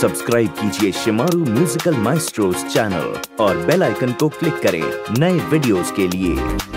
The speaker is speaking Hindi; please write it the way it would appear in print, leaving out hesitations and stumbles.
सब्सक्राइब कीजिए शेमारू म्यूजिकल माइस्ट्रोस चैनल और बेल आइकन को क्लिक करें नए वीडियोस के लिए।